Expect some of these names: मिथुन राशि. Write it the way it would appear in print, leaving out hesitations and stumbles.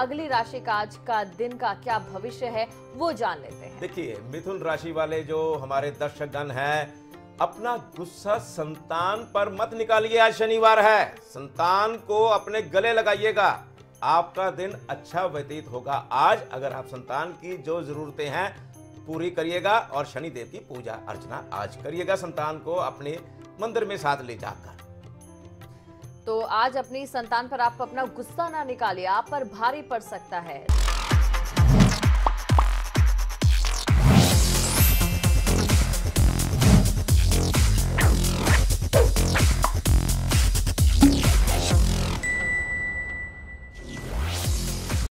अगली राशि का आज का दिन का क्या भविष्य है वो जान लेते हैं। देखिए मिथुन राशि वाले जो हमारे दर्शकगण हैं, अपना गुस्सा संतान पर मत निकालिए। आज शनिवार है, संतान को अपने गले लगाइएगा, आपका दिन अच्छा व्यतीत होगा। आज अगर आप संतान की जो जरूरतें हैं पूरी करिएगा और शनिदेव की पूजा अर्चना आज करिएगा, संतान को अपने मंदिर में साथ ले जाकर। तो आज अपनी संतान पर आप अपना गुस्सा ना निकालिए, आप पर भारी पड़ सकता है।